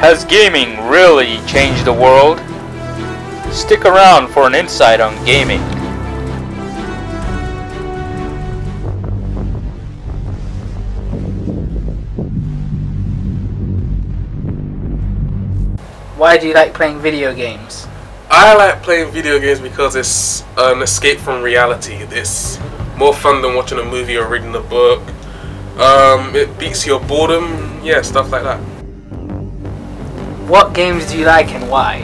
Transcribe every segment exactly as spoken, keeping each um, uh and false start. Has gaming really changed the world? Stick around for an insight on gaming. Why do you like playing video games? I like playing video games because it's an escape from reality. It's more fun than watching a movie or reading a book. Um, it beats your boredom, yeah, stuff like that. What games do you like and why?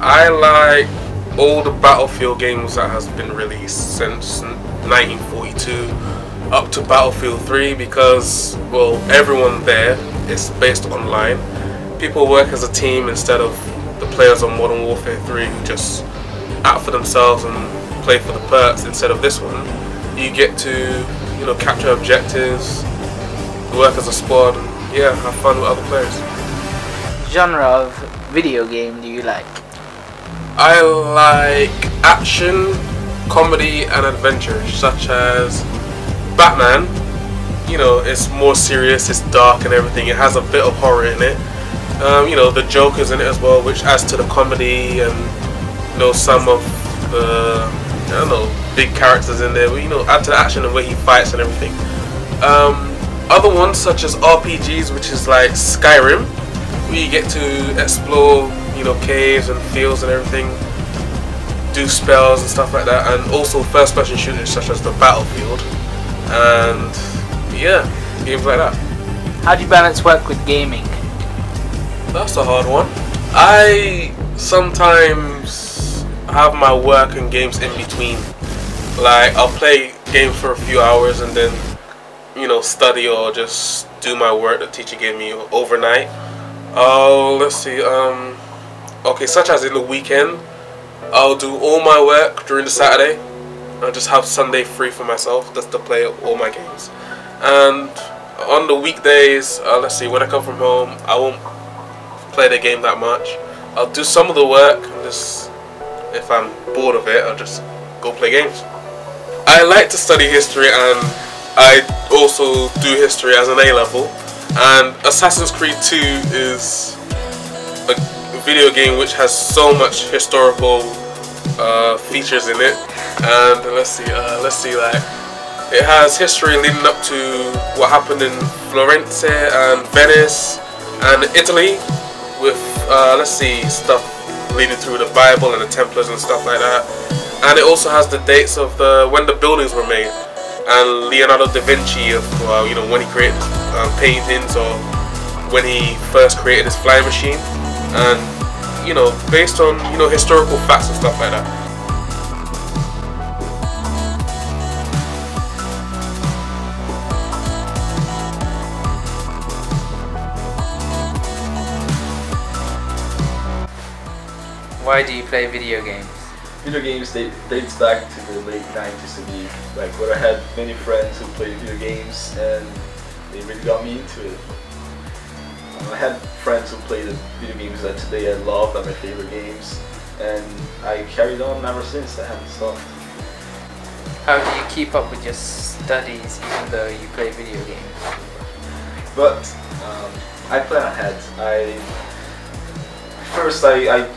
I like all the Battlefield games that has been released since nineteen forty-two up to Battlefield three because, well, everyone there is based online. People work as a team instead of the players on Modern Warfare three who just act for themselves and play for the perks. Instead of this one, you get to, you know, capture objectives, work as a squad, and yeah, have fun with other players. Genre of video game do you like? I like action, comedy, and adventure, such as Batman. You know, it's more serious, it's dark and everything. It has a bit of horror in it. Um, you know, the Joker's in it as well, which adds to the comedy, and you know, some of the, I don't know, big characters in there, you know, add to the action and where he fights and everything. Um, other ones such as R P Gs, which is like Skyrim, where you get to explore, you know, caves and fields and everything, do spells and stuff like that, and also first-person shooters such as the Battlefield, and yeah, games like that. How do you balance work with gaming? That's a hard one. I sometimes have my work and games in between. Like, I'll play games for a few hours and then, you know, study or just do my work that teacher gave me overnight. Oh, uh, let's see. Um, okay, such as in the weekend, I'll do all my work during the Saturday. I'll just have Sunday free for myself just to play all my games. And on the weekdays, uh, let's see, when I come from home, I won't play the game that much. I'll do some of the work, and just if I'm bored of it, I'll just go play games. I like to study history, and I also do history as an A level, and Assassin's Creed two is a video game which has so much historical uh, features in it, and let's see, uh, let's see, like, it has history leading up to what happened in Florence and Venice and Italy, with, uh, let's see, stuff leading through the Bible and the Templars and stuff like that. And it also has the dates of the when the buildings were made, and Leonardo da Vinci, of, uh, you know, when he created uh, paintings, or when he first created his flying machine, and, you know, based on, you know, historical facts and stuff like that. Why do you play video games? Video games date, dates back to the late nineties to me, like where I had many friends who played video games, and they really got me into it. Um, I had friends who played the video games that today I love, are my favorite games, and I carried on ever since. I haven't stopped. How do you keep up with your studies even though you play video games? But um, I plan ahead. I first I. I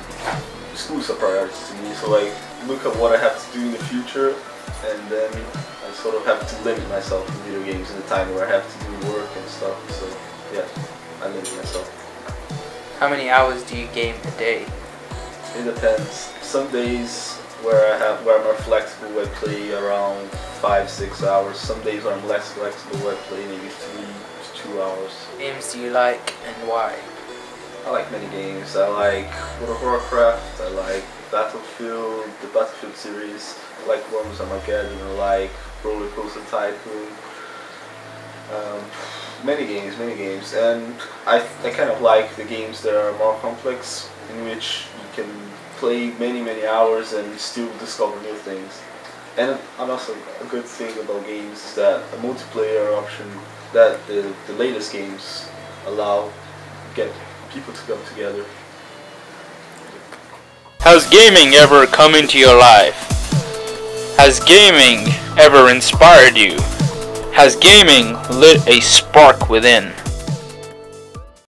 School's a priority to me, so I look at what I have to do in the future, and then I sort of have to limit myself to video games in the time where I have to do work and stuff, so yeah, I limit myself. How many hours do you game a day? It depends. Some days where, I have, where I'm more flexible, I play around five to six hours. Some days where I'm less flexible, I play maybe three to two hours. Games do you like and why? I like many games. I like World of Warcraft, I like Battlefield, the Battlefield series, I like Worms Armageddon, I like Roller Coaster Tycoon. Um, many games, many games. And I, I kind of like the games that are more complex, in which you can play many, many hours and still discover new things. And also a good thing about games is that a multiplayer option that the, the latest games allow get people to come together. Has gaming ever come into your life? Has gaming ever inspired you? Has gaming lit a spark within?